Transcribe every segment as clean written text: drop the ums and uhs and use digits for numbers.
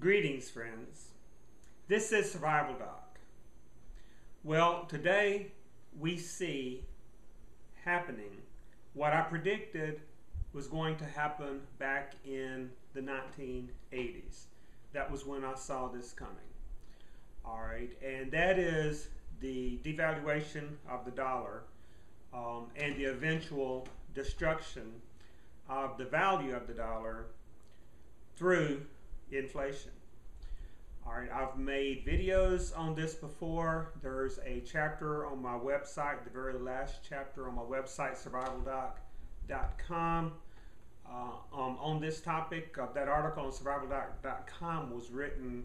Greetings, friends. This is Survival Doc. Well, today we see happening what I predicted was going to happen back in the 1980s. That was when I saw this coming. All right, and that is the devaluation of the dollar and the eventual destruction of the value of the dollar through inflation. All right, I've made videos on this before. There's a chapter on my website, the very last chapter on my website, survivaldoc.com, on this topic. That article on survivaldoc.com was written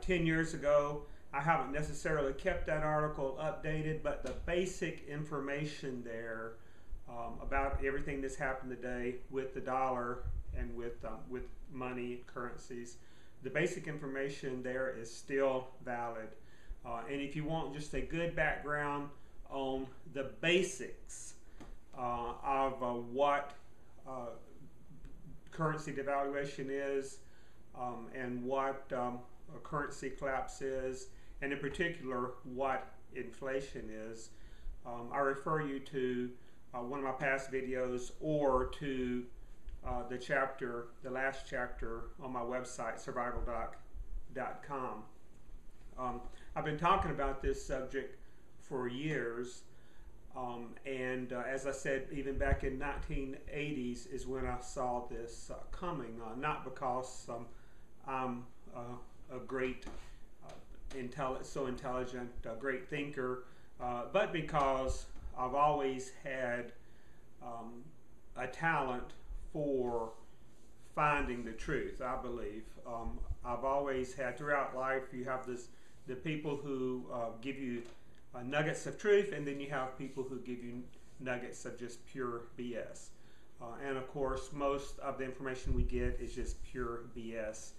10 years ago. I haven't necessarily kept that article updated, but the basic information there about everything that's happened today with the dollar and with money, currencies, the basic information there is still valid. And if you want just a good background on the basics of what currency devaluation is and what a currency collapse is, and in particular what inflation is, I refer you to one of my past videos or to the last chapter on my website, survivaldoc.com. I've been talking about this subject for years, and as I said, even back in 1980s is when I saw this coming, not because I'm a great, so intelligent, great thinker, but because I've always had a talent for finding the truth, I believe. I've always had, throughout life, you have the people who give you nuggets of truth, and then you have people who give you nuggets of just pure BS. And of course, most of the information we get is just pure BS.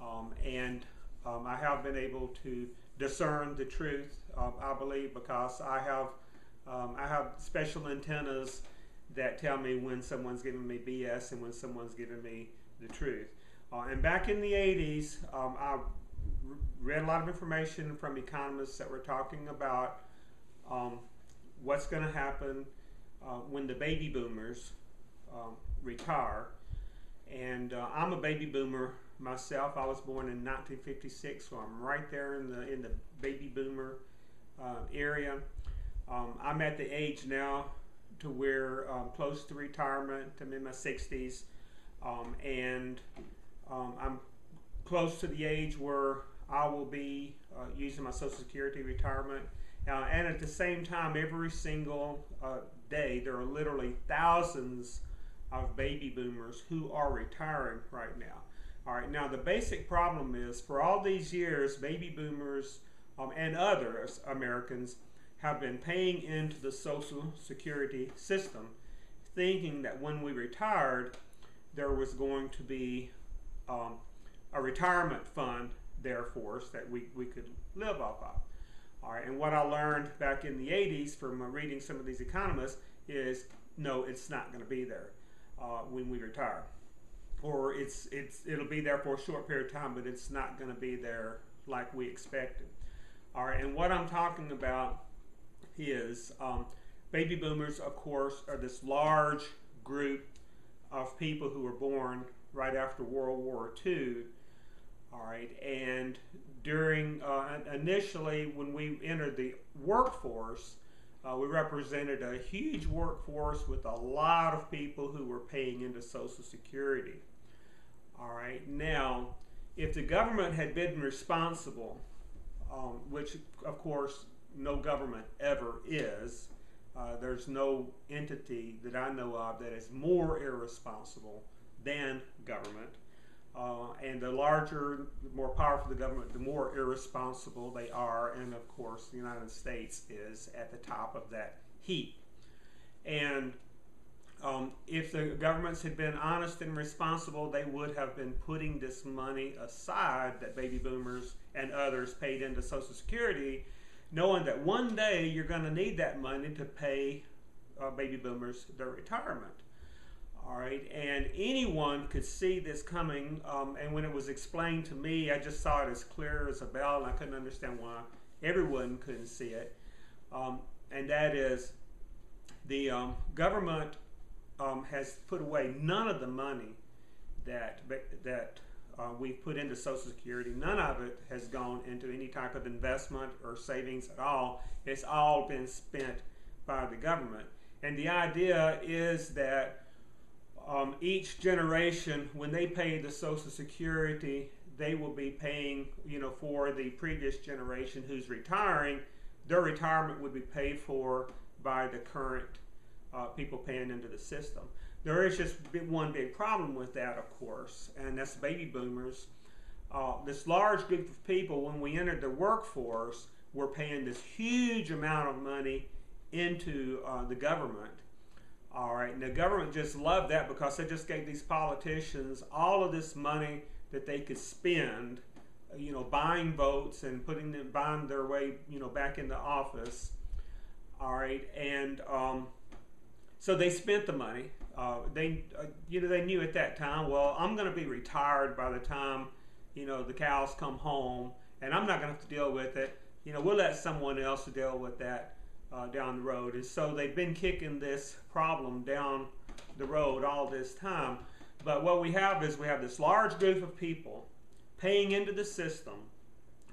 I have been able to discern the truth, I believe, because I have special antennas that tell me when someone's giving me BS and when someone's giving me the truth. And back in the 80s, I read a lot of information from economists that were talking about what's going to happen when the baby boomers retire. And I'm a baby boomer myself. I was born in 1956, so I'm right there in the baby boomer area. I'm at the age now to where close to retirement. I'm in my 60s, and I'm close to the age where I will be using my Social Security retirement. And at the same time, every single day, there are literally thousands of baby boomers who are retiring right now. All right, now the basic problem is, for all these years, baby boomers and other Americans have been paying into the Social Security system, thinking that when we retired, there was going to be a retirement fund there for us that we could live off of. All right, and what I learned back in the 80s from reading some of these economists is, no, it's not going to be there when we retire, or it'll be there for a short period of time, but it's not going to be there like we expected. All right, and what I'm talking about is baby boomers, of course, are this large group of people who were born right after World War II. All right, and during initially when we entered the workforce, we represented a huge workforce with a lot of people who were paying into Social Security. All right, now if the government had been responsible, which of course no government ever is. There's no entity that I know of that is more irresponsible than government. And the larger, the more powerful the government, the more irresponsible they are. And of course, the United States is at the top of that heap. And if the governments had been honest and responsible, they would have been putting this money aside that baby boomers and others paid into Social Security, knowing that one day you're going to need that money to pay baby boomers their retirement. All right, and anyone could see this coming, and when it was explained to me, I just saw it as clear as a bell, and I couldn't understand why everyone couldn't see it. And that is, the government has put away none of the money that we've put into Social Security. None of it has gone into any type of investment or savings at all. It's all been spent by the government. And the idea is that each generation, when they pay the Social Security, they will be paying, for the previous generation who's retiring. Their retirement would be paid for by the current people paying into the system. There is just one big problem with that, of course, and that's baby boomers. This large group of people, when we entered the workforce, were paying this huge amount of money into the government. All right, and the government just loved that because they just gave these politicians all of this money that they could spend, buying votes and buying their way, back into office. All right, and so they spent the money. They knew at that time, well, I'm going to be retired by the time, the cows come home, and I'm not going to have to deal with it. We'll let someone else deal with that down the road. And so they've been kicking this problem down the road all this time. But what we have is we have this large group of people paying into the system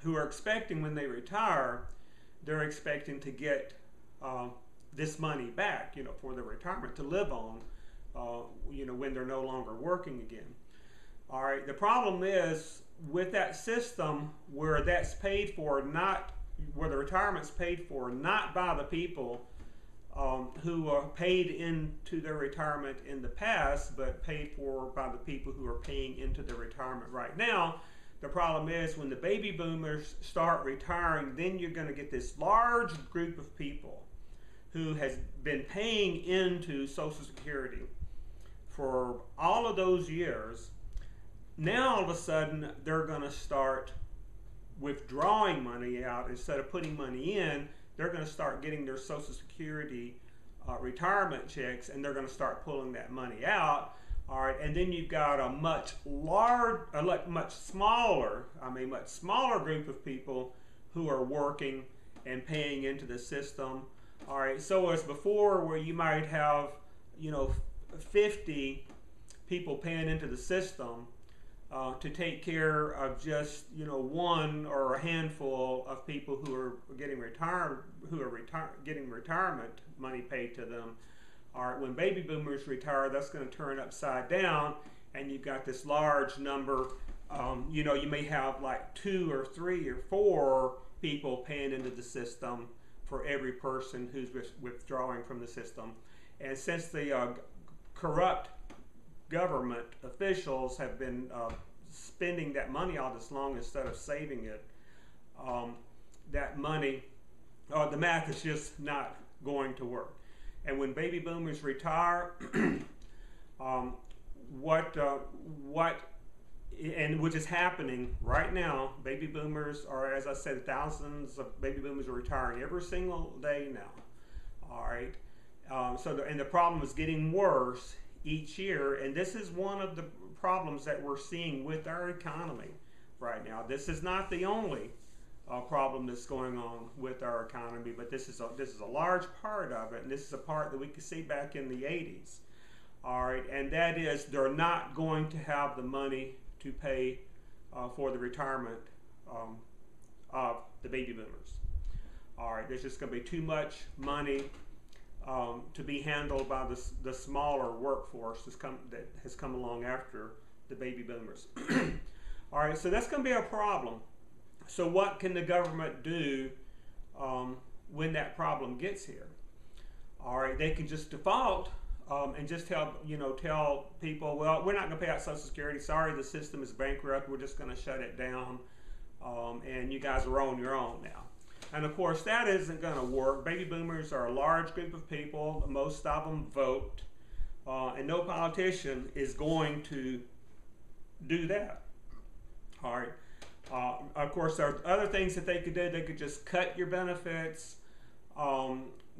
who are expecting, when they retire, they're expecting to get this money back, for their retirement to live on, when they're no longer working again. All right, the problem is with that system where that's paid for, where the retirement's paid for, not by the people who are paid into their retirement in the past, but paid for by the people who are paying into their retirement right now. The problem is when the baby boomers start retiring, then you're going to get this large group of people who has been paying into Social Security for all of those years. Now all of a sudden they're going to start withdrawing money out instead of putting money in. They're going to start getting their Social Security retirement checks, and they're going to start pulling that money out. All right, and then you've got a much smaller group of people who are working and paying into the system. All right, so as before, where you might have, 50 people paying into the system to take care of just, one or a handful of people who are getting getting retirement money paid to them. All right, when baby boomers retire, that's going to turn upside down, and you've got this large number. You may have like 2 or 3 or 4 people paying into the system for every person who's withdrawing from the system. And since the corrupt government officials have been spending that money all this long instead of saving it, that money, the math is just not going to work. And when baby boomers retire, which is happening right now, baby boomers are, as I said, thousands of baby boomers are retiring every single day now. All right, and the problem is getting worse each year, and this is one of the problems that we're seeing with our economy right now. This is not the only problem that's going on with our economy, but this is a large part of it, and this is a part that we could see back in the 80s. All right, and that is they're not going to have the money to pay for the retirement of the baby boomers. All right, there's just going to be too much money to be handled by the smaller workforce that has come along after the baby boomers. All right, so that's going to be a problem. So what can the government do when that problem gets here? All right, they can just default and just tell people, well, we're not going to pay out Social Security. Sorry, the system is bankrupt. We're just going to shut it down, and you guys are on your own now. And, of course, that isn't going to work. Baby boomers are a large group of people. Most of them vote, and no politician is going to do that. All right. Of course, there are other things that they could do. They could just cut your benefits.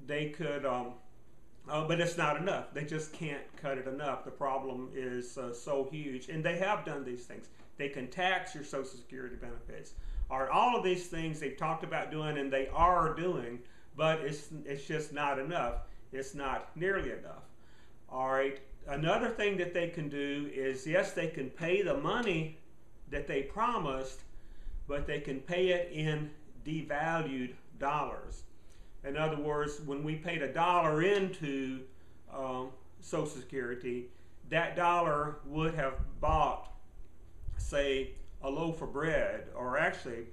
They could But it's not enough. They just can't cut it enough. The problem is so huge. And they have done these things. They can tax your Social Security benefits. Or all of these things they've talked about doing and they are doing, but it's just not enough. It's not nearly enough. All right. Another thing that they can do is, yes, they can pay the money that they promised, but they can pay it in devalued dollars. In other words, when we paid $1 into Social Security, that dollar would have bought, say, a loaf of bread, or actually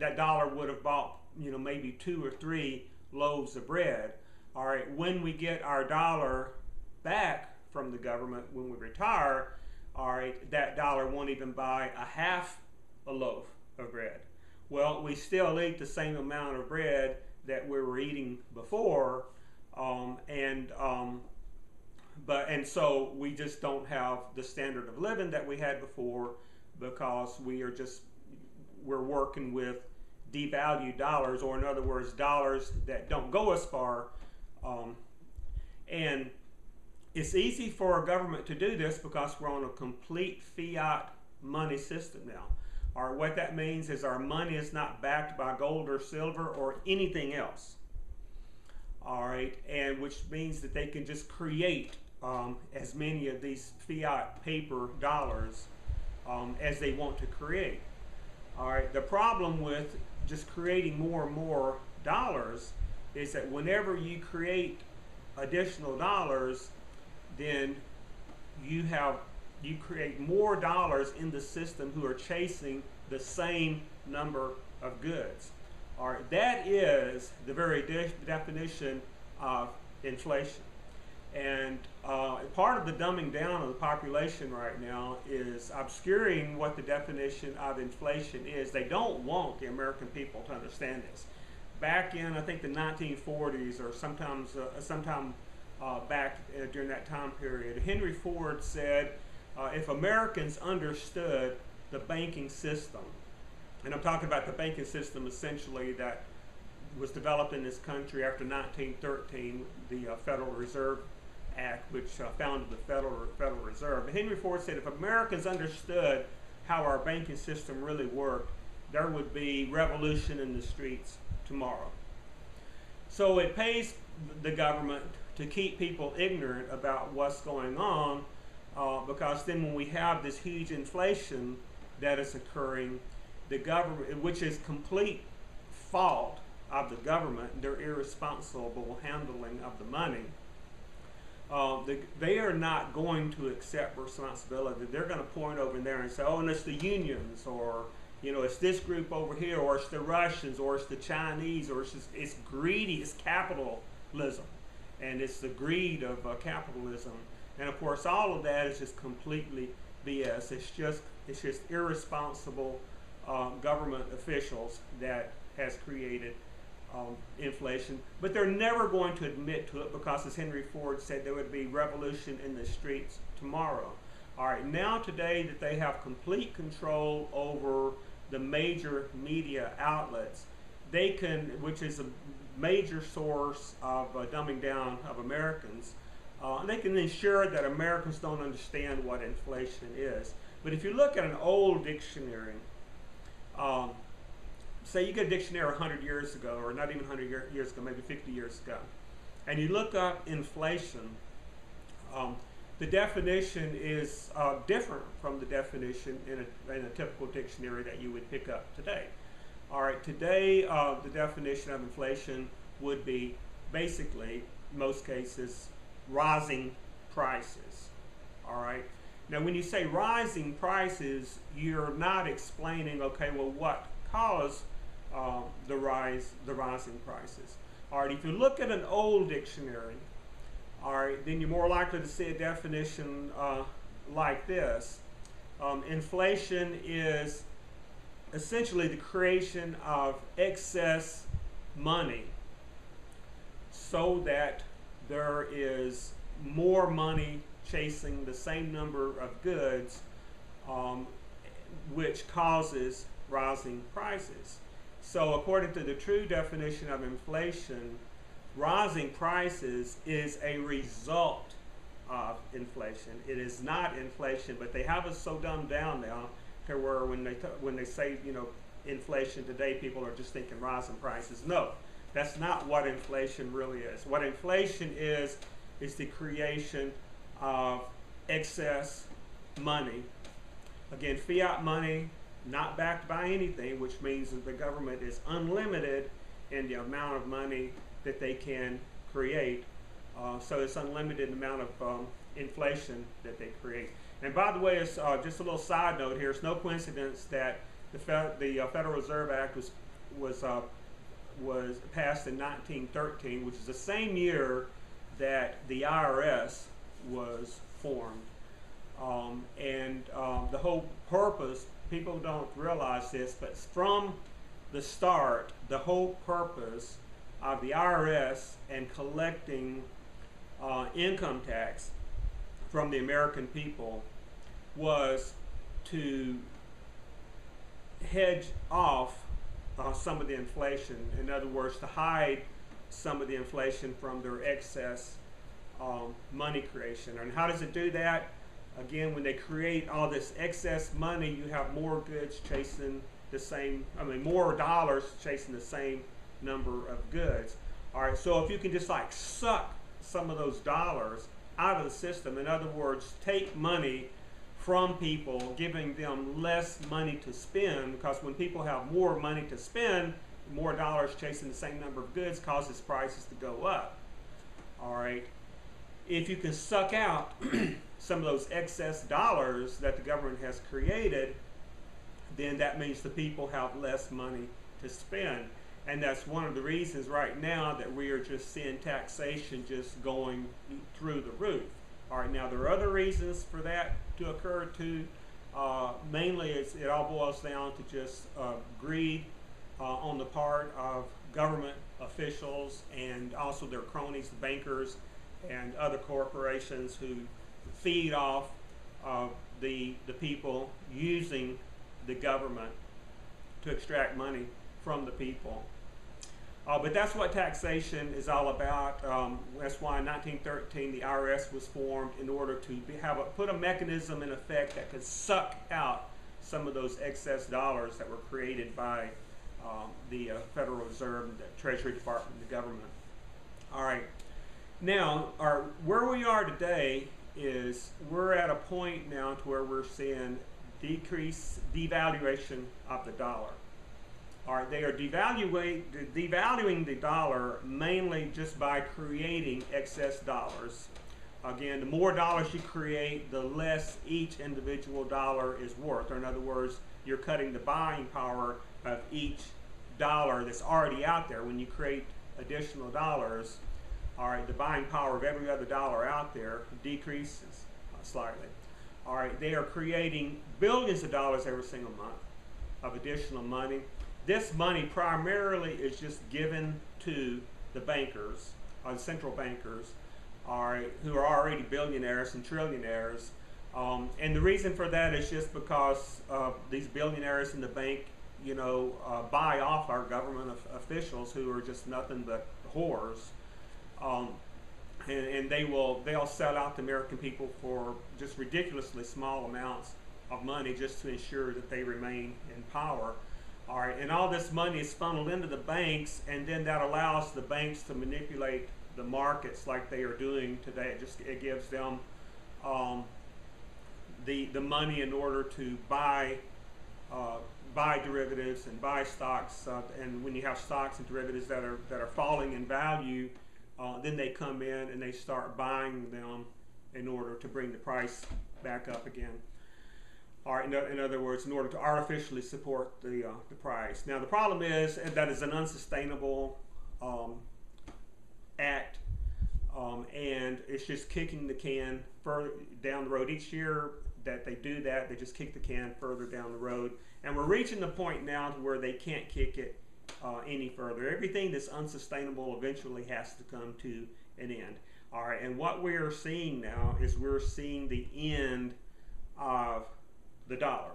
that dollar would have bought, you know, maybe 2 or 3 loaves of bread. All right, when we get our dollar back from the government when we retire, all right, that dollar won't even buy a half a loaf of bread. Well, we still eat the same amount of bread that we were eating before, and so we just don't have the standard of living that we had before, because we're working with devalued dollars, or in other words, dollars that don't go as far. And it's easy for a government to do this because we're on a complete fiat money system now. Or what that means is our money is not backed by gold or silver or anything else. All right, and which means that they can just create as many of these fiat paper dollars as they want to create. All right, the problem with just creating more and more dollars is that whenever you create additional dollars, then you create more dollars in the system who are chasing the same number of goods. All right, that is the very definition of inflation. And part of the dumbing down of the population right now is obscuring what the definition of inflation is. They don't want the American people to understand this. Back in, I think, the 1940s, or sometime back during that time period, Henry Ford said, if Americans understood the banking system, and I'm talking about the banking system essentially that was developed in this country after 1913, the Federal Reserve Act, which founded the Federal Reserve. But Henry Ford said if Americans understood how our banking system really worked, there would be revolution in the streets tomorrow. So it pays the government to keep people ignorant about what's going on, because then when we have this huge inflation that is occurring, the government, which is complete fault of the government, their irresponsible handling of the money, they are not going to accept responsibility. They're going to point over there and say, oh, and it's the unions, or, you know, it's this group over here, or it's the Russians, or it's the Chinese, or it's just, it's greedy, it's capitalism, and it's the greed of capitalism. And of course, all of that is just completely BS. It's just irresponsible government officials that has created inflation. But they're never going to admit to it because, as Henry Ford said, there would be revolution in the streets tomorrow. All right, now today that they have complete control over the major media outlets, they can, which is a major source of dumbing down of Americans, they can ensure that Americans don't understand what inflation is. But if you look at an old dictionary, say you get a dictionary 100 years ago, or not even 100 years ago, maybe 50 years ago, and you look up inflation, the definition is different from the definition in a typical dictionary that you would pick up today. All right, today the definition of inflation would be basically, in most cases, rising prices. All right. Now, when you say rising prices, you're not explaining, okay, well, what caused the rising prices. All right. If you look at an old dictionary, all right, then you're more likely to see a definition like this. Inflation is essentially the creation of excess money so that there is more money chasing the same number of goods, which causes rising prices. So according to the true definition of inflation, rising prices is a result of inflation. It is not inflation, but they have us so dumbed down now to where when they say, you know, inflation today, people are just thinking rising prices. No, that's not what inflation really is. What inflation is the creation of excess money. Again, fiat money, not backed by anything, which means that the government is unlimited in the amount of money that they can create. So it's unlimited amount of inflation that they create. And by the way, it's just a little side note here. It's no coincidence that the Federal Reserve Act was passed in 1913, which is the same year that the IRS was formed. The whole purpose, people don't realize this, but from the start, the whole purpose of the IRS and collecting income tax from the American people was to hedge off some of the inflation. In other words, to hide some of the inflation from their excess money creation. And how does it do that? Again, when they create all this excess money, you have more goods chasing the same, I mean, more dollars chasing the same number of goods. All right, so if you can just like suck some of those dollars out of the system, in other words, take money from people, giving them less money to spend, because when people have more money to spend, more dollars chasing the same number of goods causes prices to go up. All right, if you can suck out some of those excess dollars that the government has created, then that means the people have less money to spend. And that's one of the reasons right now that we are just seeing taxation just going through the roof. All right, now there are other reasons for that to occur too. Mainly it all boils down to just greed on the part of government officials and also their cronies, the bankers, and other corporations who feed off the people using the government to extract money from the people. But that's what taxation is all about. That's why in 1913 the IRS was formed, in order to put a mechanism in effect that could suck out some of those excess dollars that were created by the Federal Reserve, the Treasury Department, and the government. All right, now where we are today is we're at a point now to where we're seeing devaluation of the dollar. All right, they are devaluing the dollar mainly just by creating excess dollars. Again, the more dollars you create, the less each individual dollar is worth. Or in other words, you're cutting the buying power of each dollar that's already out there. When you create additional dollars, all right, the buying power of every other dollar out there decreases slightly. All right, they are creating billions of dollars every single month of additional money. This money primarily is just given to the bankers, the central bankers, all right, who are already billionaires and trillionaires. And the reason for that is just because these billionaires in the bank, you know, buy off our government officials who are just nothing but whores. And they'll sell out the American people for just ridiculously small amounts of money just to ensure that they remain in power. All right, and all this money is funneled into the banks, and then that allows the banks to manipulate the markets like they are doing today. It gives them the money in order to buy derivatives and buy stocks. And when you have stocks and derivatives that are falling in value, then they come in and they start buying them in order to bring the price back up again. All right, in other words, in order to artificially support the price. Now, the problem is that is an unsustainable act, and it's just kicking the can further down the road. Each year that they do that, they just kick the can further down the road. And we're reaching the point now to where they can't kick it any further. Everything that's unsustainable eventually has to come to an end. All right, and what we are seeing now is we're seeing the end of the dollar.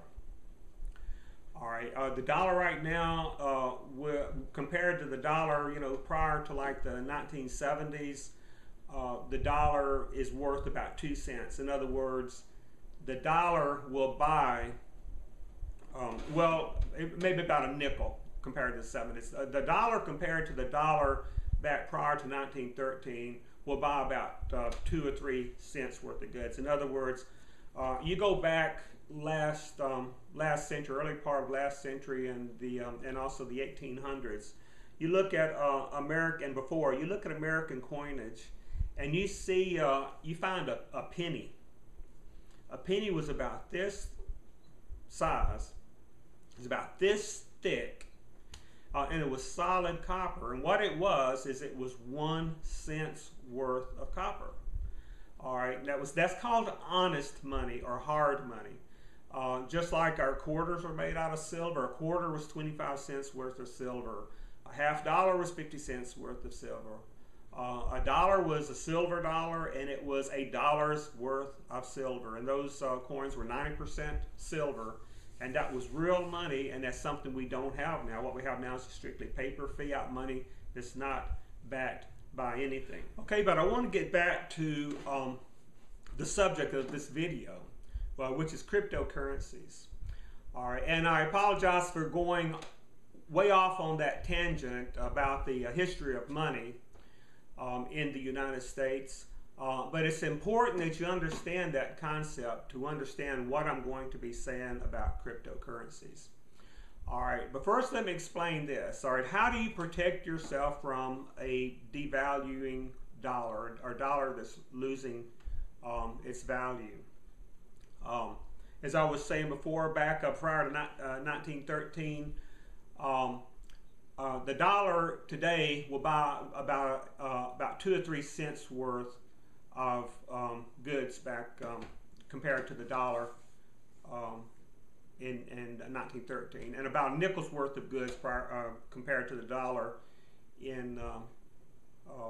All right, the dollar right now, compared to the dollar, you know, prior to like the 1970s, the dollar is worth about 2 cents. In other words, the dollar will buy, well, maybe about a nickel compared to the 70s. The dollar compared to the dollar back prior to 1913 will buy about 2 or 3 cents worth of goods. In other words, you go back last century, early part of last century, and the and also the 1800s. You look at American before. You look at American coinage, and you see you find a penny. A penny was about this size. It's about this thick, and it was solid copper. And what it was is it was 1 cent's worth of copper. All right, that's called honest money or hard money. Just like our quarters are made out of silver, a quarter was 25 cents worth of silver. A half dollar was 50 cents worth of silver. A dollar was a silver dollar, and it was a dollar's worth of silver. And those coins were 90% silver, and that was real money, and that's something we don't have now. What we have now is strictly paper fiat money that's not backed by anything. Okay, but I want to get back to the subject of this video, which is cryptocurrencies. All right, and I apologize for going way off on that tangent about the history of money in the United States, but it's important that you understand that concept to understand what I'm going to be saying about cryptocurrencies. All right, but first let me explain this. All right, how do you protect yourself from a devaluing dollar, or dollar that's losing its value? As I was saying before, back up prior to 1913, the dollar today will buy about 2 or 3 cents worth of goods back compared to the dollar in 1913, and about a nickel's worth of goods prior, compared to the dollar in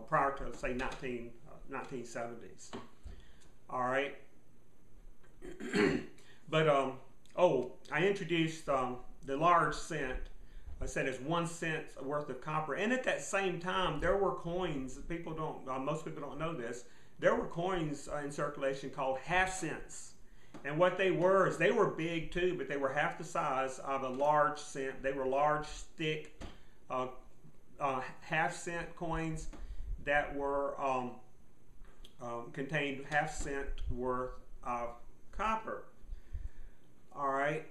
prior to say 1970s. All right, but oh, I introduced the large cent. I said it's 1 cent worth of copper. And at that same time, there were coins. People don't. Most people don't know this. There were coins in circulation called half cents. And what they were is they were big too, but they were half the size of a large cent. They were large, thick, half cent coins that were contained half cent worth of copper. All right.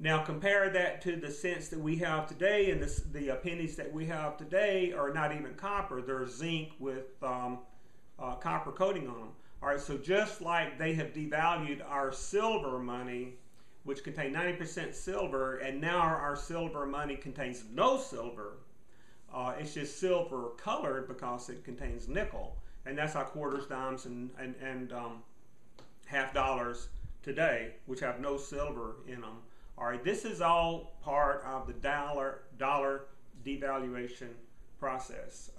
Now compare that to the cents that we have today, and the pennies that we have today are not even copper. They're zinc with copper coating on them. All right, so just like they have devalued our silver money, which contained 90% silver, and now our silver money contains no silver. It's just silver colored because it contains nickel. And that's our quarters, dimes, and half dollars today, which have no silver in them. All right, this is all part of the dollar devaluation process,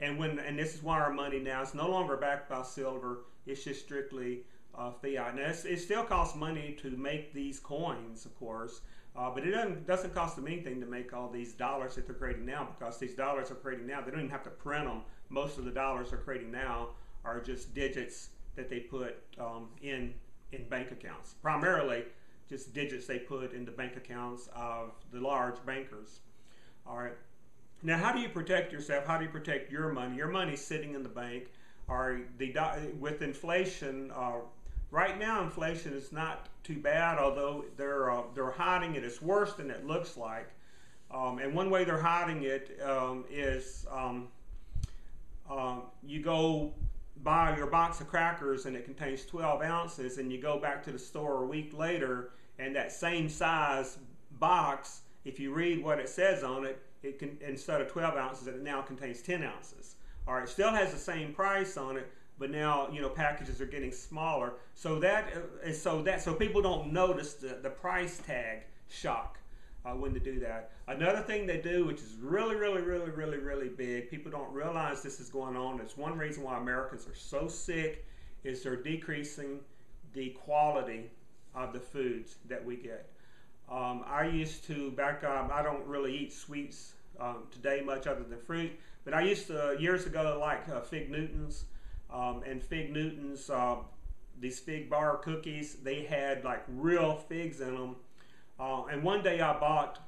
and this is why our money now is no longer backed by silver. It's just strictly fiat. Now it still costs money to make these coins, of course, but it doesn't cost them anything to make all these dollars that they're creating now, because these dollars are creating now. They don't even have to print them. Most of the dollars they're creating now are just digits that they put in bank accounts, primarily. Just digits they put in the bank accounts of the large bankers. All right. Now, how do you protect yourself? How do you protect your money? Your money's sitting in the bank. Or with inflation, right now inflation is not too bad, although they're hiding it. It's worse than it looks like. And one way they're hiding it is you go buy your box of crackers and it contains 12 ounces, and you go back to the store a week later, and that same size box, if you read what it says on it, it can, instead of 12 ounces, it now contains 10 ounces. All right, it still has the same price on it, but now, you know, packages are getting smaller. So so people don't notice the price tag shock when they do that. Another thing they do, which is really big, people don't realize this is going on. It's one reason why Americans are so sick, is they're decreasing the quality of the foods that we get. I used to, I don't really eat sweets today much other than fruit, but I used to, years ago, like Fig Newtons, and Fig Newtons, these fig bar cookies, they had like real figs in them. And one day I bought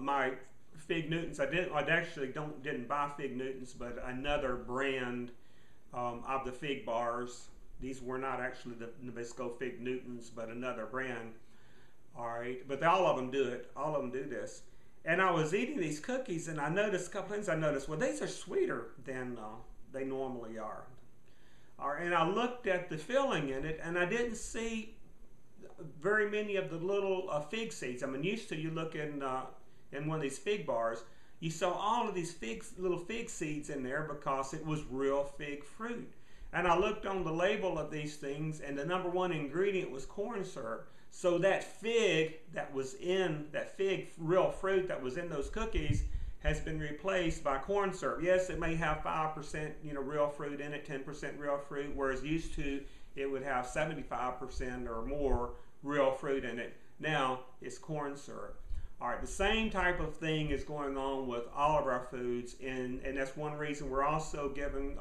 my Fig Newtons. I actually didn't buy Fig Newtons, but another brand of the fig bars. These were not actually the Nabisco Fig Newtons, but another brand. All right, but all of them do it. All of them do this. And I was eating these cookies, and I noticed a couple things. I noticed, well, these are sweeter than they normally are. All right, and I looked at the filling in it, and I didn't see very many of the little fig seeds. I mean, used to you look in one of these fig bars, you saw all of these little fig seeds in there because it was real fig fruit. And I looked on the label of these things, and the #1 ingredient was corn syrup. So that fig that was in, that fig real fruit that was in those cookies has been replaced by corn syrup. Yes, it may have 5% real fruit in it, 10% real fruit, whereas used to it would have 75% or more real fruit in it. Now it's corn syrup. All right, the same type of thing is going on with all of our foods, and that's one reason we're also giving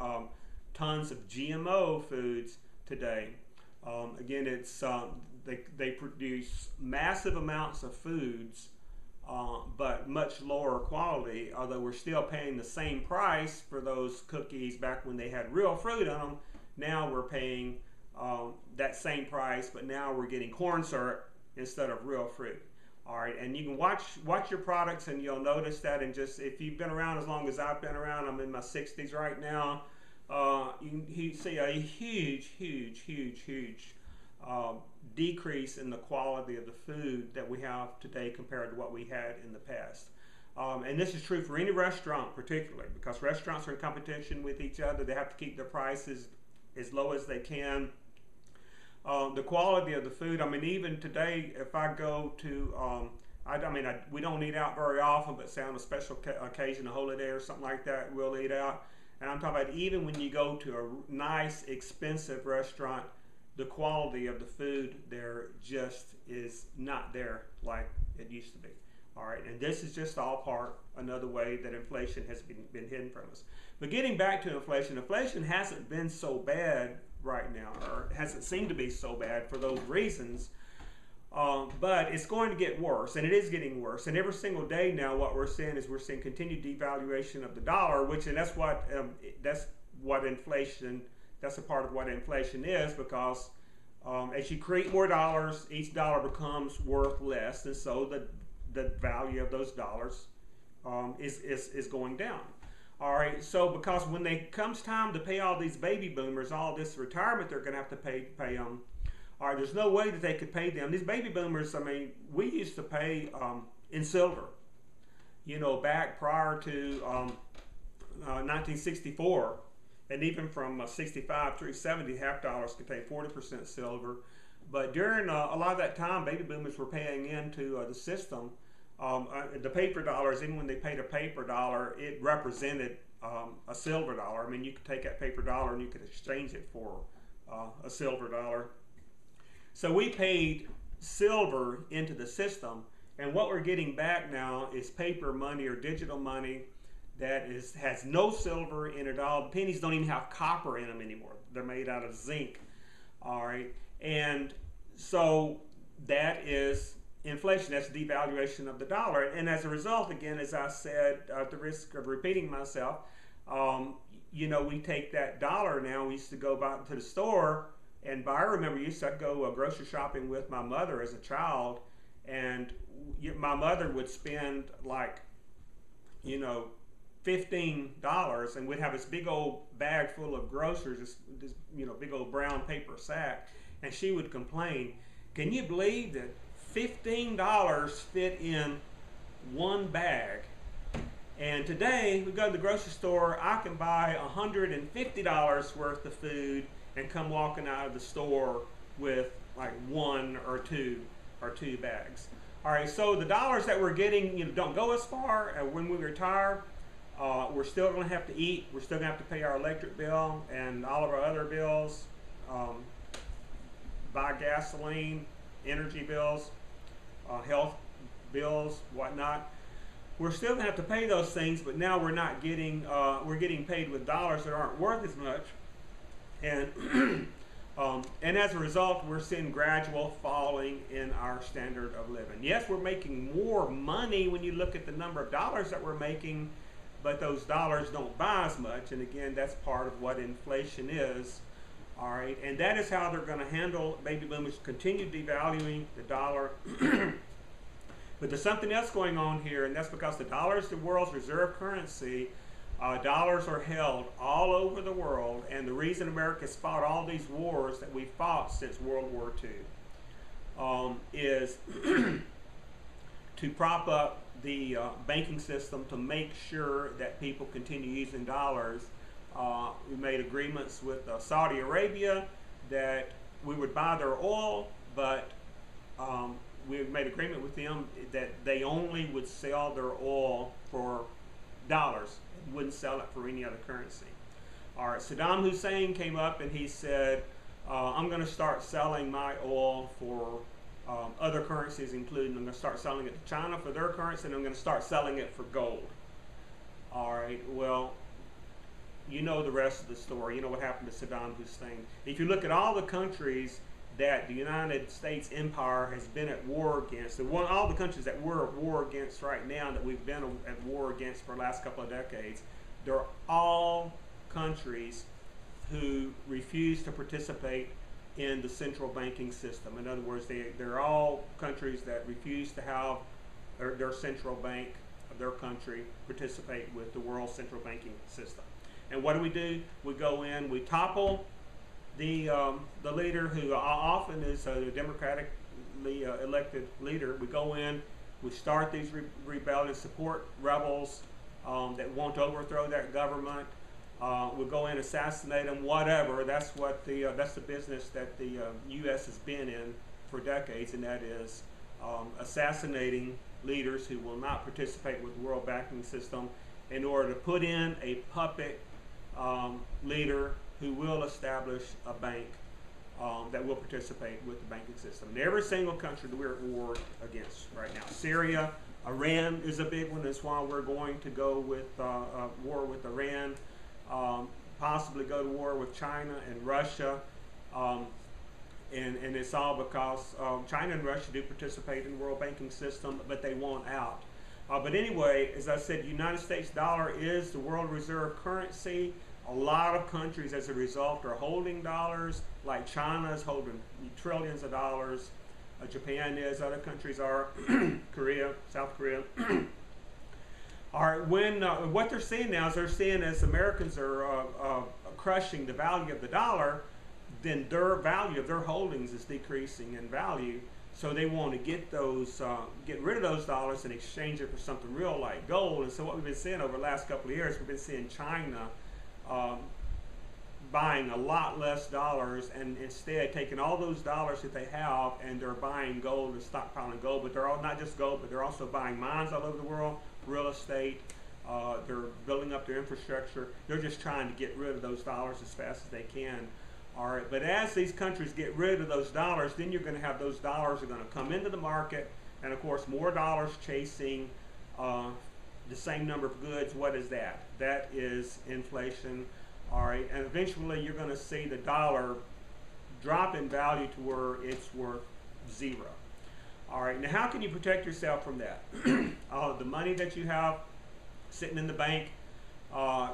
tons of GMO foods today. Again, it's they produce massive amounts of foods, but much lower quality, although we're still paying the same price for those cookies back when they had real fruit in them. Now we're paying that same price, but now we're getting corn syrup instead of real fruit. All right, and you can watch your products, and you'll notice that. And just if you've been around as long as I've been around, I'm in my 60s right now. You see a huge decrease in the quality of the food that we have today compared to what we had in the past. And this is true for any restaurant particularly, because restaurants are in competition with each other. They have to keep their prices as low as they can. The quality of the food, I mean, even today, if I go to, we don't eat out very often, but say on a special occasion, a holiday or something like that, we'll eat out. And I'm talking about even when you go to a nice, expensive restaurant, the quality of the food there just is not there like it used to be. All right, and this is just all part, another way that inflation has been hidden from us. But getting back to inflation, inflation hasn't been so bad right now, or it hasn't seemed to be so bad for those reasons, but it's going to get worse, and it is getting worse. And every single day now what we're seeing is we're seeing continued devaluation of the dollar, and that's a part of what inflation is, because as you create more dollars, each dollar becomes worth less, and so the value of those dollars is going down. All right, so because when it comes time to pay all these baby boomers, all this retirement they're going to have to pay them, all right, there's no way that they could pay them. These baby boomers, I mean, we used to pay in silver, back prior to 1964, and even from 65 through 70, $0.50 contained 40% silver. But during a lot of that time, baby boomers were paying into the system. The paper dollars, even when they paid a paper dollar, it represented a silver dollar. I mean, you could take that paper dollar and you could exchange it for a silver dollar. So we paid silver into the system, and what we're getting back now is paper money or digital money that has no silver in it at all. Pennies don't even have copper in them anymore. They're made out of zinc. All right, and so that is inflation. That's devaluation of the dollar, and as a result, again, as I said, at the risk of repeating myself, we take that dollar now. We used to go out to the store and buy. I remember used to go grocery shopping with my mother as a child, and my mother would spend like $15, and we'd have this big old bag full of groceries, this big old brown paper sack, and she would complain, "Can you believe that $15 fit in one bag?" And today we go to the grocery store, I can buy $150 worth of food and come walking out of the store with like one or two bags. All right, so the dollars that we're getting don't go as far. When we retire, we're still going to have to eat, we're still going to have to pay our electric bill and all of our other bills, buy gasoline, energy bills, health bills, whatnot. We're still gonna have to pay those things, but now we're not getting, we're getting paid with dollars that aren't worth as much. And, and as a result, we're seeing gradual falling in our standard of living. Yes, we're making more money when you look at the number of dollars that we're making, but those dollars don't buy as much. And again, that's part of what inflation is. All right, and that is how they're gonna handle baby boomers, continue devaluing the dollar. But there's something else going on here, and that's because the dollar is the world's reserve currency. Dollars are held all over the world, and the reason America's fought all these wars that we've fought since World War II is to prop up the banking system to make sure that people continue using dollars. We made agreements with Saudi Arabia that we would buy their oil, but we made agreement with them that they only would sell their oil for dollars, wouldn't sell it for any other currency. All right, Saddam Hussein came up and he said, I'm going to start selling my oil for other currencies, including I'm going to start selling it to China for their currency, and I'm going to start selling it for gold. All right, well, you know the rest of the story. You know what happened to Saddam Hussein. If you look at all the countries that the United States empire has been at war against, all the countries that we're at war against right now, that we've been at war against for the last couple of decades, they're all countries who refuse to participate in the central banking system. In other words, they're all countries that refuse to have their central bank of their country participate with the world's central banking system. And what do? We go in, we topple the leader, who often is a democratically elected leader. We go in, we start these rebellions, support rebels that want to overthrow that government. We go in, assassinate them, whatever. That's what that's the business that the U.S. has been in for decades, and that is assassinating leaders who will not participate with the world banking system in order to put in a puppet leader who will establish a bank that will participate with the banking system. In every single country that we're at war against right now. Syria, Iran is a big one. That's why we're going to go with war with Iran, possibly go to war with China and Russia. And it's all because China and Russia do participate in the world banking system, but they want out. But anyway, as I said, the United States dollar is the world reserve currency. A lot of countries, as a result, are holding dollars, like China is holding trillions of dollars, Japan is, other countries are, Korea, South Korea. All right, what they're seeing now is they're seeing as Americans are crushing the value of the dollar, then their value of their holdings is decreasing in value. So they want to get those, get rid of those dollars and exchange it for something real like gold. And so what we've been seeing over the last couple of years, we've been seeing China buying a lot less dollars, and instead taking all those dollars that they have and they're buying gold and stockpiling gold. But they're all, not just gold, but they're also buying mines all over the world, real estate. They're building up their infrastructure. They're just trying to get rid of those dollars as fast as they can. All right, but as these countries get rid of those dollars, then you're going to have those dollars are going to come into the market, and of course more dollars chasing the same number of goods. What is that? That is inflation. All right, and eventually you're going to see the dollar drop in value to where it's worth zero. All right, now how can you protect yourself from that? All of the money that you have sitting in the bank,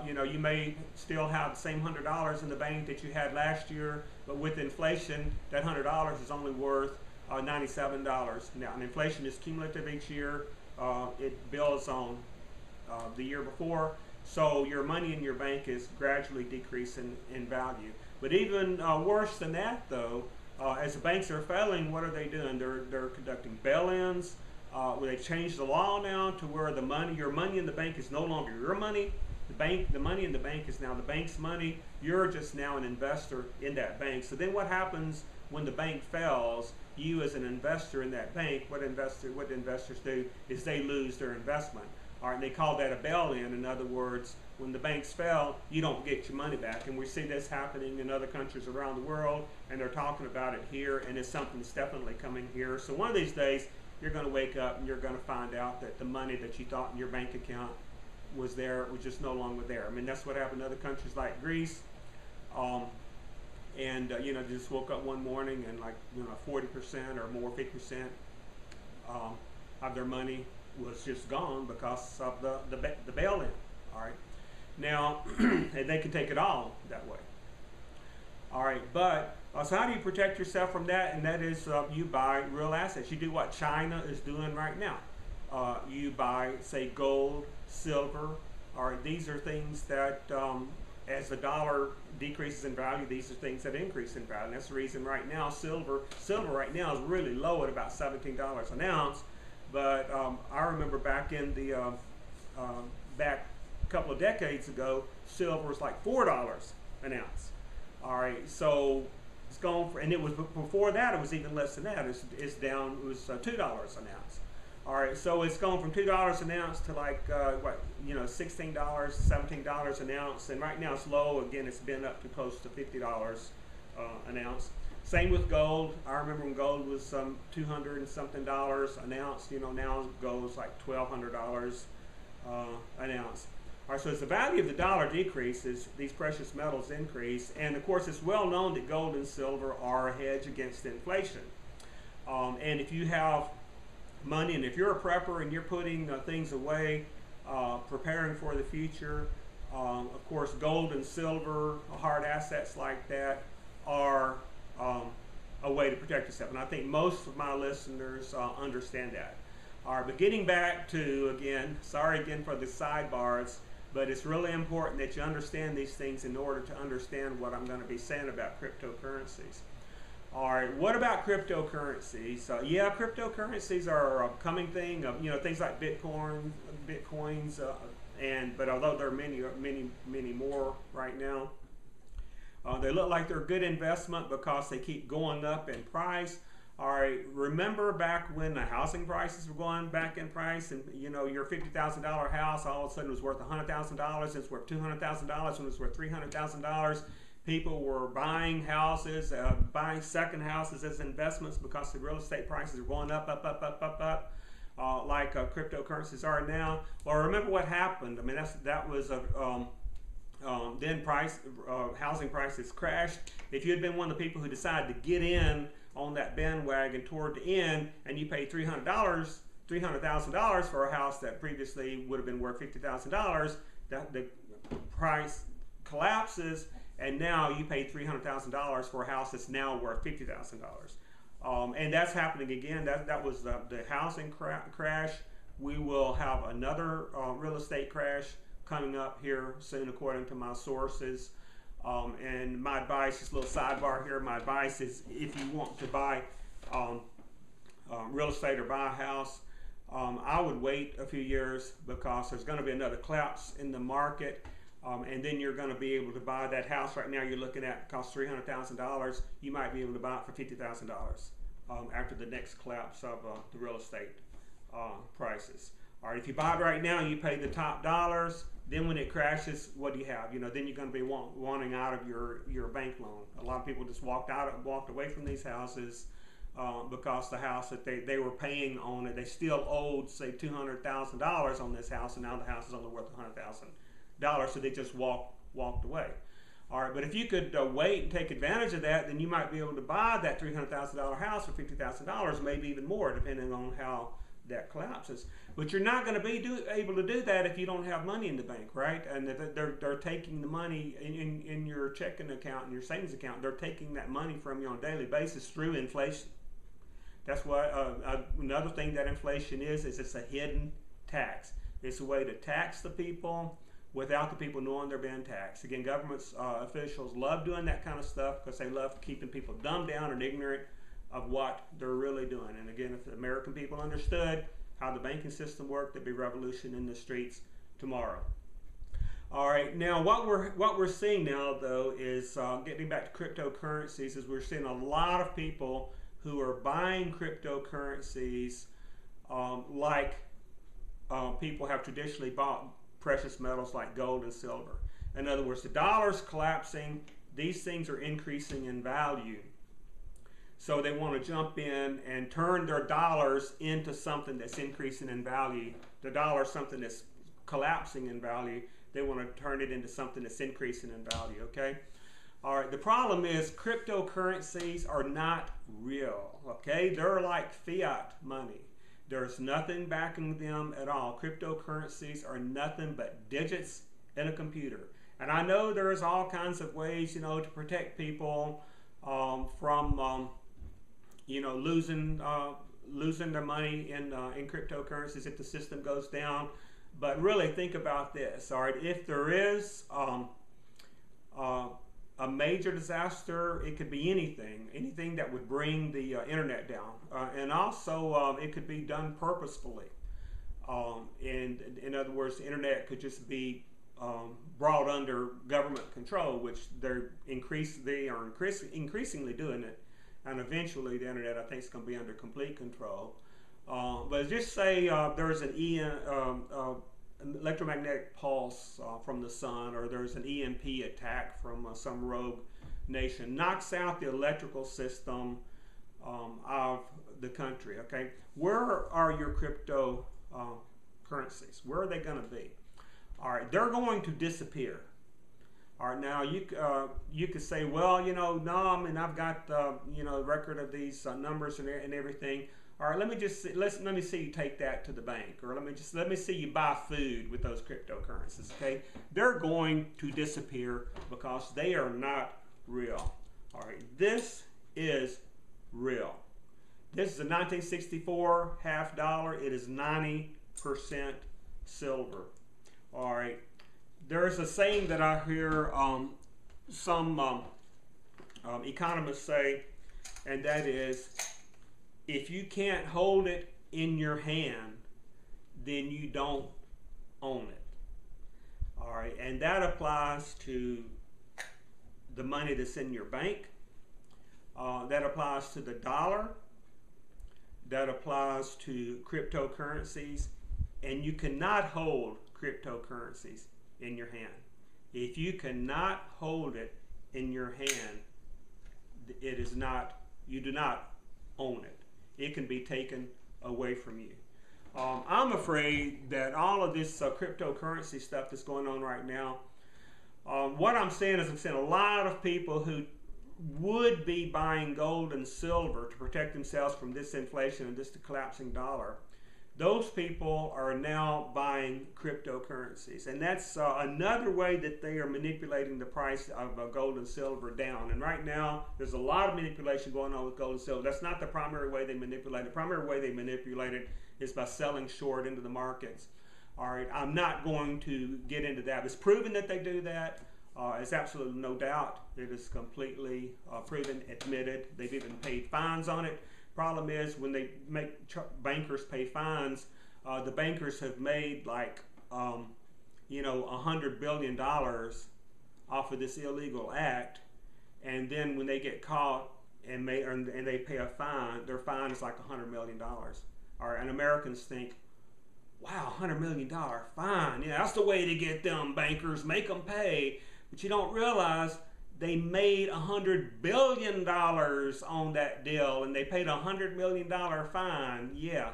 you know, you may still have the same $100 in the bank that you had last year, but with inflation, that $100 is only worth $97 now. And inflation is cumulative each year; it builds on the year before. So your money in your bank is gradually decreasing in value. But even worse than that, though, as the banks are failing, what are they doing? They're conducting bail-ins. Where they've changed the law now to where the money, your money in the bank, is no longer your money. The money in the bank is now the bank's money. You're just now an investor in that bank. So then what happens when the bank fails? You as an investor in that bank, what investors do is they lose their investment. All right, and they call that a bail-in. In other words, when the banks fail, you don't get your money back. And we see this happening in other countries around the world, and they're talking about it here, and it's something that's definitely coming here. So one of these days, you're going to wake up and you're going to find out that the money that you thought in your bank account was there was just no longer there. I mean, that's what happened in other countries like Greece. You know, just woke up one morning and, like, you know, 40% or more, 50% of their money was just gone because of the bail-in. All right. Now, and they can take it all that way. All right, but so how do you protect yourself from that? And that is you buy real assets. You do what China is doing right now. You buy, say, gold, silver. All right, these are things that, as the dollar decreases in value, these are things that increase in value. And that's the reason right now silver right now is really low at about $17 an ounce. But I remember back in the back a couple of decades ago, silver was like $4 an ounce. All right, so it's gone for, and it was before that it was even less than that. It's down. It was $2 an ounce. All right, so it's gone from $2 an ounce to like what, you know, $16, $17 an ounce, and right now it's low again. It's been up to close to $50 an ounce. Same with gold. I remember when gold was some 200 and something dollars an ounce. You know, now gold's like $1,200 an ounce. All right, so as the value of the dollar decreases, these precious metals increase, and of course it's well known that gold and silver are a hedge against inflation. And if you have money, and if you're a prepper and you're putting things away, preparing for the future, of course gold and silver, hard assets like that, are a way to protect yourself. And I think most of my listeners understand that. All right, but getting back to, again, sorry again for the sidebars, but it's really important that you understand these things in order to understand what I'm going to be saying about cryptocurrencies. All right, what about cryptocurrencies? Yeah, cryptocurrencies are a coming thing. You know, things like Bitcoins, but although there are many more right now, they look like they're a good investment because they keep going up in price. All right, remember back when the housing prices were going back in price, and you know, your $50,000 house all of a sudden was worth $100,000, it's worth $200,000, and it's worth $300,000. People were buying houses, buying second houses as investments because the real estate prices are going up, like cryptocurrencies are now. Well, remember what happened. I mean, then housing prices crashed. If you had been one of the people who decided to get in on that bandwagon toward the end, and you paid $300,000 for a house that previously would have been worth $50,000, the price collapses, and now you paid $300,000 for a house that's now worth $50,000. And that's happening again. That was the housing crash. We will have another real estate crash coming up here soon, according to my sources. And my advice, just a little sidebar here, my advice is if you want to buy real estate or buy a house, I would wait a few years because there's going to be another collapse in the market, and then you're going to be able to buy that house. Right now you're looking at cost $300,000. You might be able to buy it for $50,000 after the next collapse of the real estate prices. All right, if you buy it right now, you pay the top dollars. Then when it crashes, what do you have? You know, then you're going to be wanting out of your bank loan. A lot of people just walked away from these houses because the house that they were paying on it, they still owed, say, $200,000 on this house, and now the house is only worth $100,000, so they just walked away. All right, but if you could wait and take advantage of that, then you might be able to buy that $300,000 house for $50,000, maybe even more, depending on how that collapses. But you're not going to be able to do that if you don't have money in the bank, right? And they're taking the money in your checking account and your savings account. They're taking that money from you on a daily basis through inflation. That's what another thing that inflation is it's a hidden tax. It's a way to tax the people without the people knowing they're being taxed. Again, governments, officials love doing that kind of stuff because they love keeping people dumbed down and ignorant of what they're really doing. And again, if the American people understood how the banking system worked, there'd be revolution in the streets tomorrow. All right, now what we're seeing now, though, is getting back to cryptocurrencies, is we're seeing a lot of people who are buying cryptocurrencies like people have traditionally bought precious metals like gold and silver. In other words, the dollar's collapsing, these things are increasing in value. So they want to jump in and turn their dollars into something that's increasing in value. The dollar, something that's collapsing in value, they want to turn it into something that's increasing in value, okay? All right, the problem is cryptocurrencies are not real, okay? They're like fiat money. There's nothing backing them at all. Cryptocurrencies are nothing but digits in a computer. And I know there's all kinds of ways, you know, to protect people from, you know, losing their money in cryptocurrencies if the system goes down. But really think about this, all right? If there is a major disaster, it could be anything that would bring the internet down. And also it could be done purposefully. And in other words, the internet could just be brought under government control, which they are increasingly doing it. And eventually the internet, I think, is going to be under complete control. But just say there's an electromagnetic pulse from the sun, or there's an EMP attack from some rogue nation, knocks out the electrical system of the country, okay? Where are your crypto currencies? Where are they going to be? All right, they're going to disappear. All right, now you could say, well, you know, no, I mean, I've got you know, record of these numbers and everything. All right, let me see you take that to the bank, or let me see you buy food with those cryptocurrencies, okay? They're going to disappear because they are not real. All right, this is real. This is a 1964 half dollar. It is 90% silver. All right, there's a saying that I hear some economists say, and that is, if you can't hold it in your hand, then you don't own it. All right, and that applies to the money that's in your bank. That applies to the dollar. That applies to cryptocurrencies. And you cannot hold cryptocurrencies in your hand. If you cannot hold it in your hand, it is not, you do not own it. It can be taken away from you. I'm afraid that all of this cryptocurrency stuff that's going on right now, what I'm seeing is I'm seeing a lot of people who would be buying gold and silver to protect themselves from this inflation and this collapsing dollar. Those people are now buying cryptocurrencies. And that's another way that they are manipulating the price of gold and silver down. And right now, there's a lot of manipulation going on with gold and silver. That's not the primary way they manipulate it. The primary way they manipulate it is by selling short into the markets. All right, I'm not going to get into that. It's proven that they do that. It's absolutely no doubt. It is completely proven, admitted. They've even paid fines on it. Problem is, when they make bankers pay fines, the bankers have made like, you know, $100 billion off of this illegal act, and then when they get caught and they pay a fine, their fine is like $100 million. All right, and Americans think, wow, $100 million fine. Yeah, that's the way to get them bankers, make them pay. But you don't realize they made $100 billion on that deal, and they paid a $100 million fine. Yeah,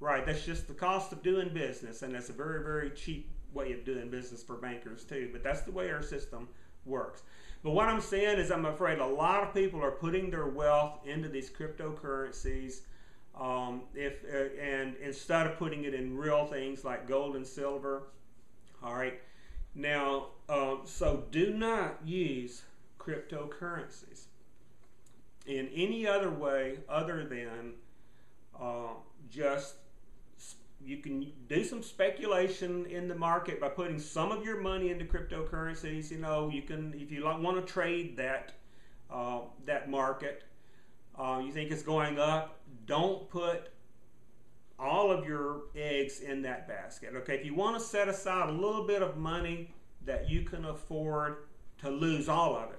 right. That's just the cost of doing business, and that's a very, very cheap way of doing business for bankers, too. But that's the way our system works. But what I'm saying is I'm afraid a lot of people are putting their wealth into these cryptocurrencies and instead of putting it in real things like gold and silver. All right. Now, so do not use cryptocurrencies in any other way other than just, you can do some speculation in the market by putting some of your money into cryptocurrencies. You know, you can, if you want to trade that that market, you think it's going up, don't put all of your eggs in that basket, okay? If you want to set aside a little bit of money that you can afford to lose all of it,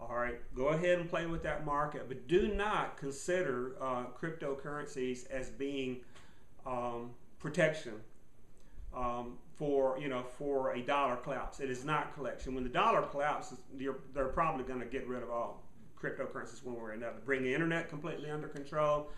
all right, go ahead and play with that market, but do not consider cryptocurrencies as being protection for, you know, for a dollar collapse. It is not collection. When the dollar collapses, they're probably going to get rid of all cryptocurrencies one way or another, bring the internet completely under control.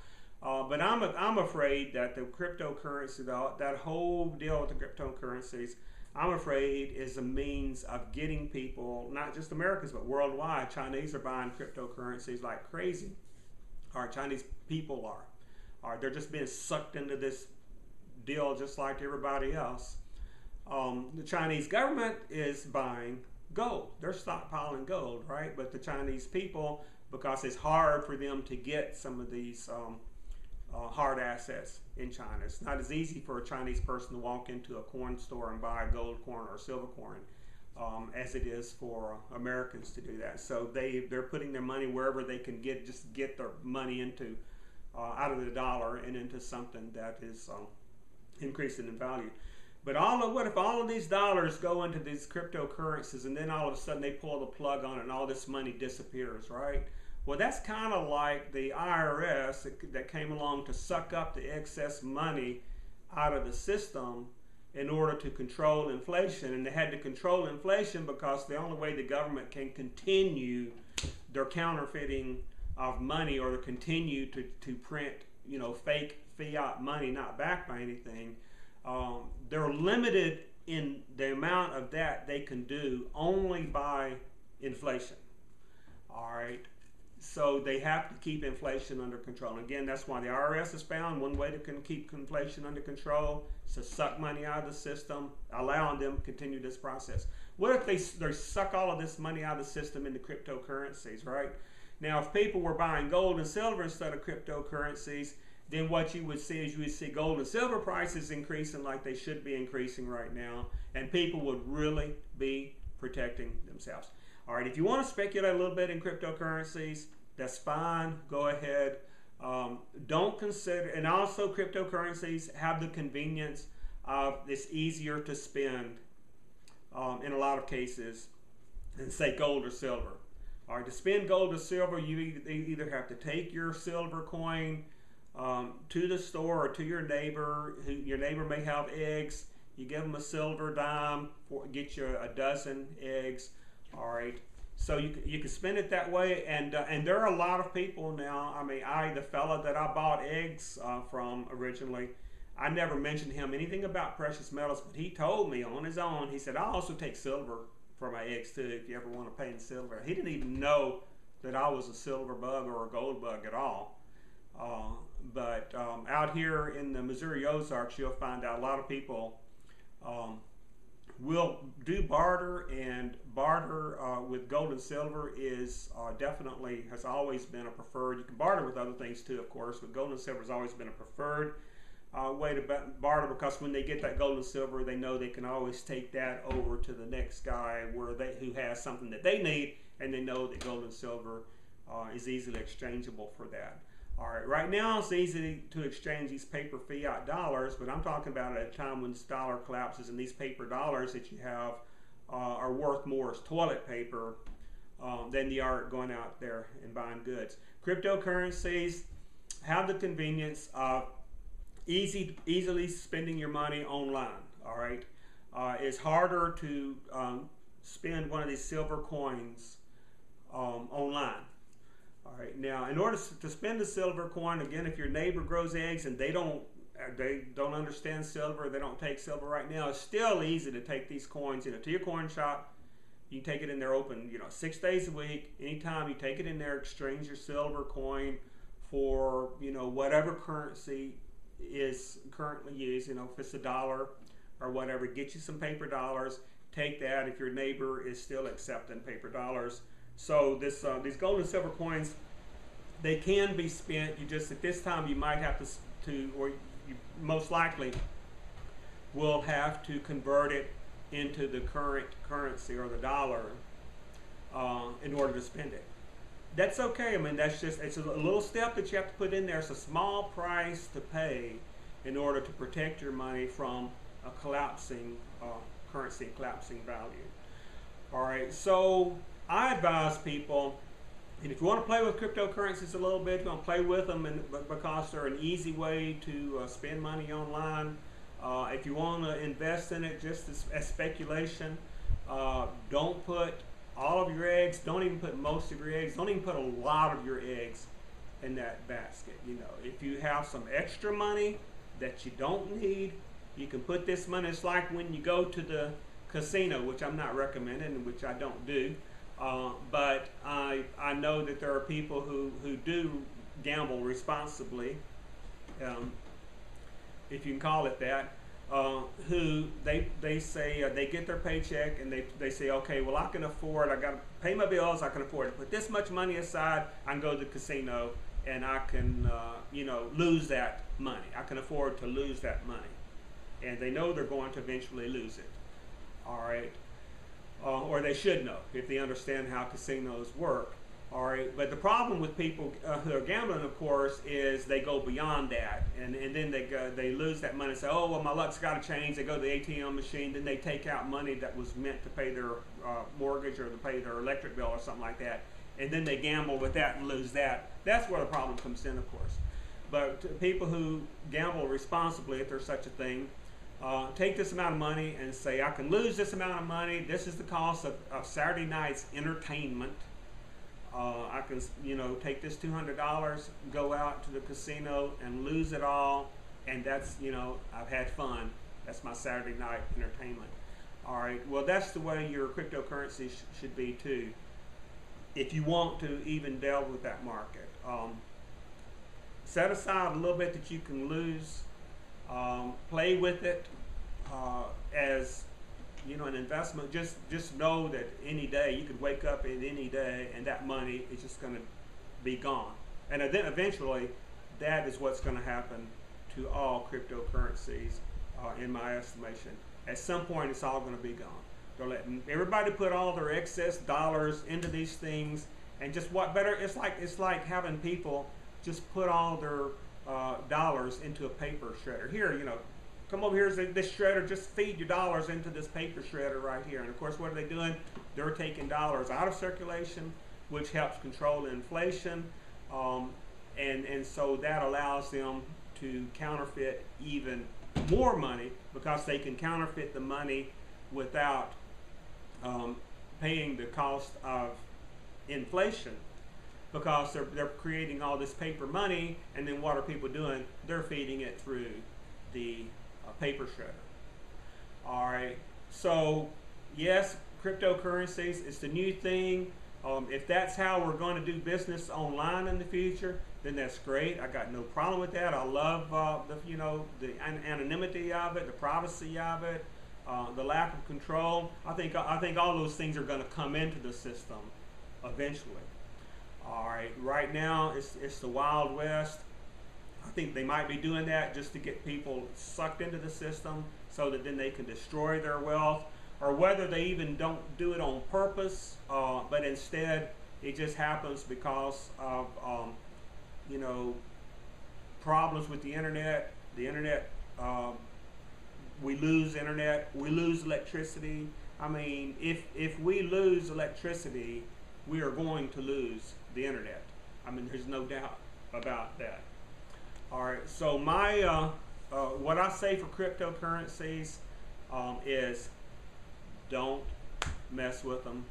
But I'm afraid that the cryptocurrency, that whole deal with the cryptocurrencies, I'm afraid is a means of getting people, not just Americans, but worldwide. Chinese are buying cryptocurrencies like crazy, or Chinese people are, or they're just being sucked into this deal just like everybody else. The Chinese government is buying gold. They're stockpiling gold, right? But the Chinese people, because it's hard for them to get some of these hard assets in China. It's not as easy for a Chinese person to walk into a coin store and buy a gold coin or a silver coin as it is for Americans to do that. So they're putting their money wherever they can get their money into, out of the dollar and into something that is increasing in value. But what if all of these dollars go into these cryptocurrencies and then all of a sudden they pull the plug on it and all this money disappears, right? Well, that's kind of like the IRS that came along to suck up the excess money out of the system in order to control inflation. And they had to control inflation because the only way the government can continue their counterfeiting of money, or to continue to print, you know, fake fiat money not backed by anything, they're limited in the amount of that they can do only by inflation. All right. So they have to keep inflation under control. And again, that's why the IRS has found one way to keep inflation under control is to suck money out of the system, allowing them to continue this process. What if they suck all of this money out of the system into cryptocurrencies, right? Now, if people were buying gold and silver instead of cryptocurrencies, then what you would see is you would see gold and silver prices increasing like they should be increasing right now, and people would really be protecting themselves. All right, if you want to speculate a little bit in cryptocurrencies, that's fine. Go ahead. Don't consider, and also cryptocurrencies have the convenience of it's easier to spend in a lot of cases than say gold or silver. All right, to spend gold or silver, you either have to take your silver coin to the store or to your neighbor. Your neighbor may have eggs. You give them a silver dime, get you a dozen eggs. All right, so you can spend it that way, and there are a lot of people now. I mean, the fella that I bought eggs from originally, I never mentioned him anything about precious metals, but he told me on his own. He said, "I also take silver for my eggs too. If you ever want to pay in silver," he didn't even know that I was a silver bug or a gold bug at all. But out here in the Missouri Ozarks, you'll find out a lot of people will do barter, and barter with gold and silver is definitely has always been a preferred. You can barter with other things too, of course, but gold and silver has always been a preferred way to barter, because when they get that gold and silver, they know they can always take that over to the next guy who has something that they need, and they know that gold and silver is easily exchangeable for that. All right, right now it's easy to exchange these paper fiat dollars, but I'm talking about at a time when this dollar collapses and these paper dollars that you have are worth more as toilet paper than they are going out there and buying goods. Cryptocurrencies have the convenience of easily spending your money online, all right? It's harder to spend one of these silver coins online. All right, now in order to spend a silver coin, again, if your neighbor grows eggs and they don't understand silver, they don't take silver right now, it's still easy to take these coins, you know, to your coin shop. You can take it in there open, you know, 6 days a week. Anytime you take it in there, exchange your silver coin for, you know, whatever currency is currently used, you know, if it's a dollar or whatever, get you some paper dollars, take that if your neighbor is still accepting paper dollars. So these gold and silver coins, they can be spent. You just at this time you might have or you most likely will have to convert it into the current currency or the dollar in order to spend it. That's okay. I mean, it's a little step that you have to put in there. It's a small price to pay in order to protect your money from a collapsing currency, collapsing value. All right, so I advise people, and if you want to play with cryptocurrencies a little bit, you want to play with them because they're an easy way to spend money online. If you want to invest in it just as speculation, don't put all of your eggs. Don't even put most of your eggs. Don't even put a lot of your eggs in that basket. You know, if you have some extra money that you don't need, you can put this money. It's like when you go to the casino, which I'm not recommending, which I don't do, but I know that there are people who do gamble responsibly, if you can call it that, who they say they get their paycheck and they say, okay, well, I can afford, I got to pay my bills, I can afford to put this much money aside, I can go to the casino and I can, you know, lose that money. I can afford to lose that money. And they know they're going to eventually lose it, all right? Or they should know if they understand how casinos work, all right? But the problem with people who are gambling, of course, is they go beyond that, and then they lose that money and say, oh, well, my luck's got to change. They go to the ATM machine, then they take out money that was meant to pay their mortgage or to pay their electric bill or something like that, and then they gamble with that and lose that. That's where the problem comes in, of course. But to people who gamble responsibly, if there's such a thing, take this amount of money and say, I can lose this amount of money. This is the cost of Saturday night's entertainment. I can, you know, take this $200, go out to the casino and lose it all. And that's, you know, I've had fun. That's my Saturday night entertainment. All right. Well, that's the way your cryptocurrency should be, too, if you want to even delve with that market. Set aside a little bit that you can lose. Play with it as, you know, an investment. Just know that any day you could wake up in any day, and that money is just going to be gone. And then eventually, that is what's going to happen to all cryptocurrencies, in my estimation. At some point, it's all going to be gone. They're letting everybody put all their excess dollars into these things, and just what better? It's like having people just put all their dollars into a paper shredder. Here, you know, come over here, this shredder, just feed your dollars into this paper shredder right here. And of course, what are they doing? They're taking dollars out of circulation, which helps control inflation, and so that allows them to counterfeit even more money, because they can counterfeit the money without paying the cost of inflation, because they're creating all this paper money, and then what are people doing? They're feeding it through the paper shredder. All right, so yes, cryptocurrencies is the new thing. If that's how we're going to do business online in the future, then that's great. I got no problem with that. I love the, you know, the anonymity of it, the privacy of it, the lack of control. I think all those things are going to come into the system eventually. All right, right now it's the Wild West. I think they might be doing that just to get people sucked into the system so that then they can destroy their wealth, or whether they even don't do it on purpose, but instead it just happens because of, you know, problems with the internet. The internet, we lose internet, we lose electricity. I mean, if we lose electricity, we are going to lose the internet. I mean, there's no doubt about that. All right, so my what I say for cryptocurrencies is don't mess with them,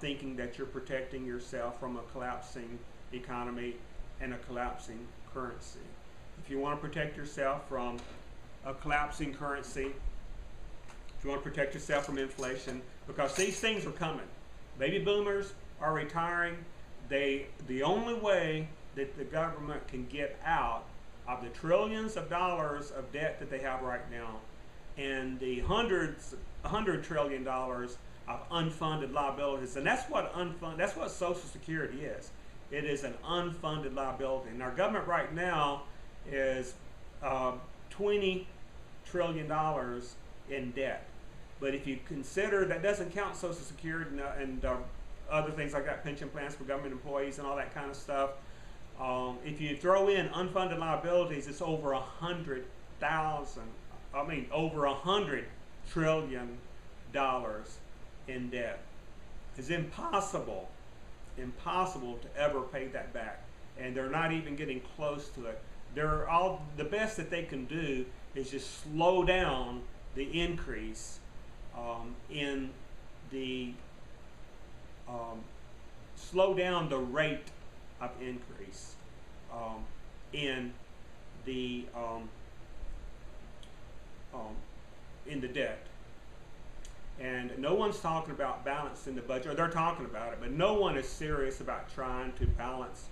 thinking that you're protecting yourself from a collapsing economy and a collapsing currency. If you want to protect yourself from a collapsing currency, if you want to protect yourself from inflation, because these things are coming. Baby boomers are retiring. The only way that the government can get out of the trillions of dollars of debt that they have right now, and the $100 trillion of unfunded liabilities, and that's what Social Security is. It is an unfunded liability, and our government right now is $20 trillion in debt. But if you consider that doesn't count Social Security and other things like that, pension plans for government employees and all that kind of stuff. If you throw in unfunded liabilities, it's over 100,000. I mean, over $100 trillion in debt. It's impossible to ever pay that back, and they're not even getting close to it. They're all the best that they can do is just slow down the increase in the slow down the rate of increase in the debt. And no one's talking about balancing the budget, or they're talking about it, but no one is serious about trying to balance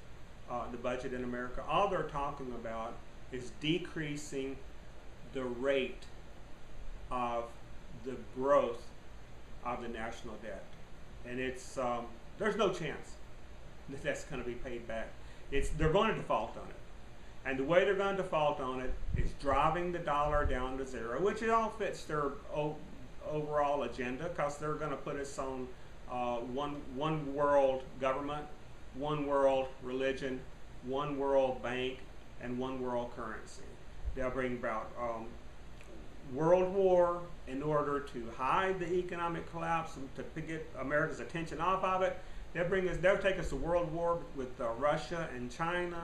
the budget in America. All they're talking about is decreasing the rate of the growth of the national debt. And it's, there's no chance that that's going to be paid back. They're going to default on it. And the way they're going to default on it is driving the dollar down to zero, which it all fits their overall agenda, because they're going to put us on one world government, one world religion, one world bank, and one world currency. They'll bring about world war in order to hide the economic collapse and to get America's attention off of it. They'll take us to world war with Russia and China,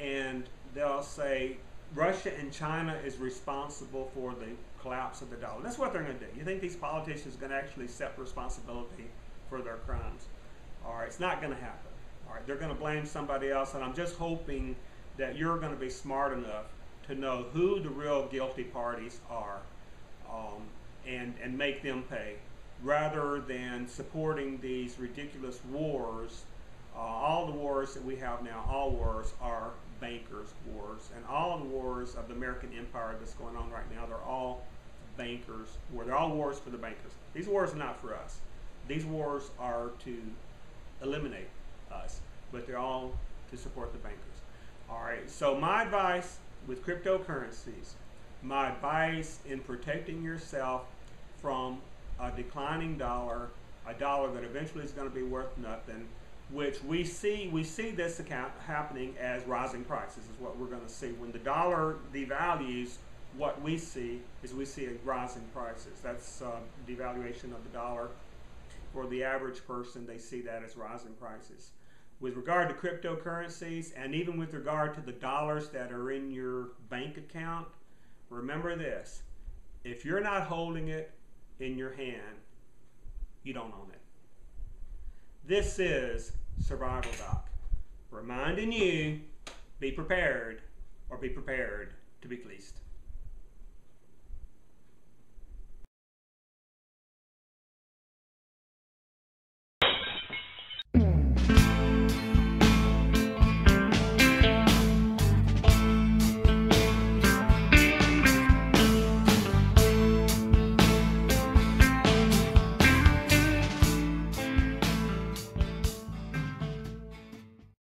and they'll say Russia and China is responsible for the collapse of the dollar. That's what they're going to do. You think these politicians are going to actually accept responsibility for their crimes? All right, it's not going to happen. All right, they're going to blame somebody else, and I'm just hoping that you're going to be smart enough to know who the real guilty parties are, and make them pay, rather than supporting these ridiculous wars. All the wars that we have now, all wars are bankers' wars, and all the wars of the American empire that's going on right now, they're all bankers' wars. They're all wars for the bankers. These wars are not for us. These wars are to eliminate us, but they're all to support the bankers. All right, so my advice with cryptocurrencies, my advice in protecting yourself from a declining dollar, a dollar that eventually is going to be worth nothing, which we see this happening as rising prices is what we're going to see. When the dollar devalues, what we see is a rising prices. That's devaluation of the dollar. For the average person, they see that as rising prices. With regard to cryptocurrencies, and even with regard to the dollars that are in your bank account, remember this: if you're not holding it in your hand, you don't own it. This is Survival Doc, reminding you, be prepared, or be prepared to be fleeced.